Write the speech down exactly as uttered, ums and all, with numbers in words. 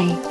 Bye.